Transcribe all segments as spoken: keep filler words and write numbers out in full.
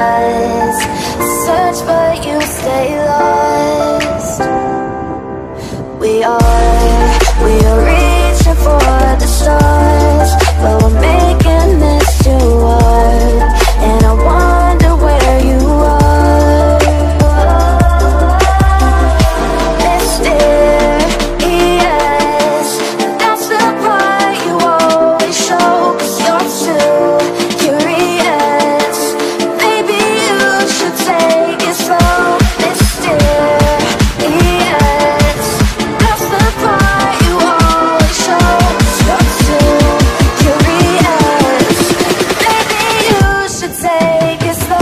us. Search but you stay lost. We are, we are reaching for the stars, but we're making this too hard. And I wonder where you are. Mysterious, that's the part you always show, 'cause you're too curious. Maybe you should take it slow. Mysterious, that's the part you always show, 'cause you're too curious. Maybe you should take it slow.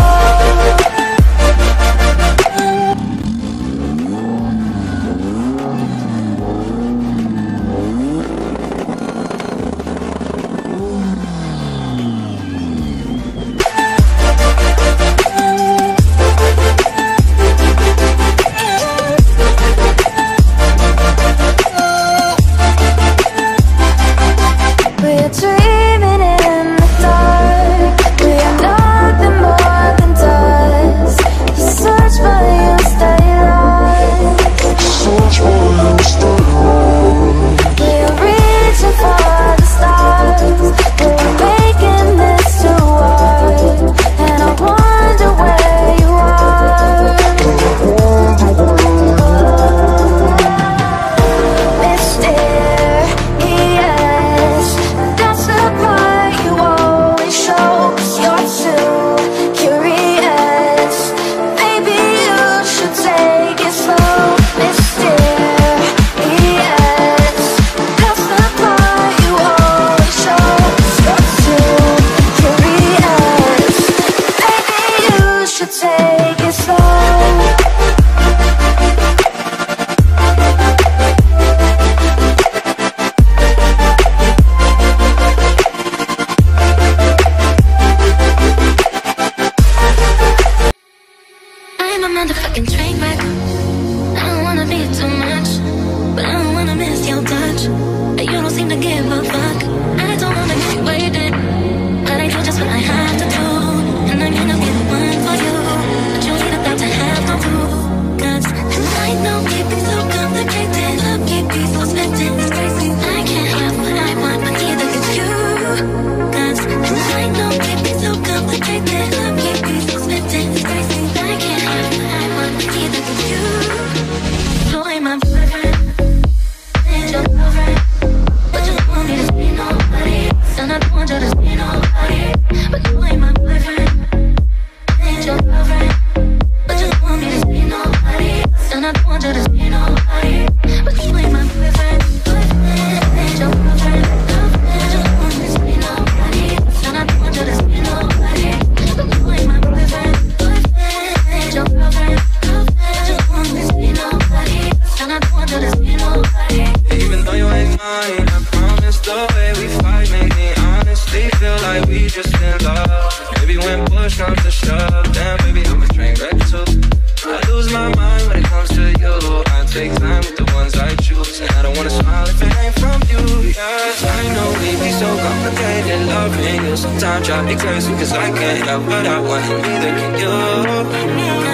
We're dreaming in the dark. We are nothing more than dust. You search but you stay lost. We are reaching for the stars, but we're making this too hard. And I wonder where you are. Mysterious, that's the part you always show, 'cause you're too curious. Maybe you should take it slow. Mysterious, that's the part you always show, 'cause you're too curious. Maybe you should take it slow. I'm a motherfucking train wreck. I don't wanna be too much, but I don't wanna miss your touch. You don't seem to give a fuck. I don't wanna keep waiting, but I do just what I have to do. And I'm gonna be the one for you, but you ain't about to have no clue. 'Cause I know it be so complicated, love can be so splendid. It's crazy, I can't have what I want, but neither can you. 'Cause I know it be so complicated, love can be so splendid. It's crazy, I can't have what I want, but neither can you. So I'm a and you're over. But you don't want me to see nobody, and I don't want you to see nobody. But you ain't my boyfriend, and your girlfriend. But you don't want me to see nobody, and I don't want you to see nobody. But you ain't my boyfriend, boyfriend, and your girlfriend, girlfriend. You don't want me to see nobody, and I don't want you to see nobody. But you ain't my boyfriend, boyfriend, and your girlfriend, girlfriend. You don't want me to see nobody, and I don't want you to see nobody. Even though you ain't mine, I promise the way we fight make me honestly feel like we just in love. Maybe when push comes to shove, then baby I'm a train wreck too. I lose my mind when it comes to you. I take time with the ones I choose, and I don't wanna smile if it ain't from you. Yes, I know it be so complicated loving you. Sometimes I be crazy 'cause I can't help what I want, and neither can you.